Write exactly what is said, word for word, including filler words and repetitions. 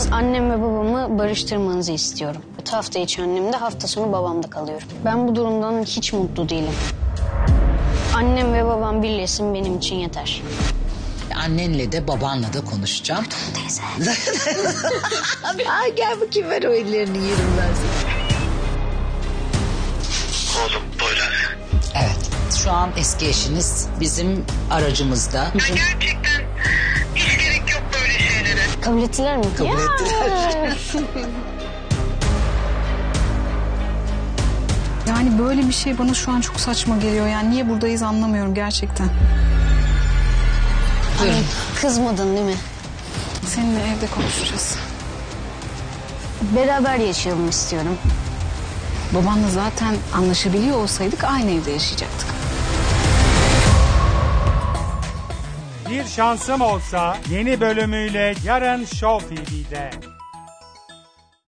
biraz annem ve babamı barıştırmanızı istiyorum. Bu hafta içi annemde, hafta sonu babamda kalıyorum. Ben bu durumdan hiç mutlu değilim. Annem ve babam birleşsin benim için yeter. Annenle de babanla da konuşacağım. Teyze. Ay gel bakayım, ver o ellerini, yerim ben seni. Oğlum böyle. Evet. Şu an eski eşiniz bizim aracımızda. Ben gerçekten hiç gerek yok böyle şeylere. Kabul ettiler mi? Kabul ya. ettiler. Yani böyle bir şey bana şu an çok saçma geliyor. Yani niye buradayız anlamıyorum gerçekten. Hani kızmadın değil mi? Seninle evde konuşacağız. Beraber yaşayalım istiyorum. Babanla zaten anlaşabiliyor olsaydık aynı evde yaşayacaktık. Bir Şansım Olsa yeni bölümüyle yarın Show T V'de.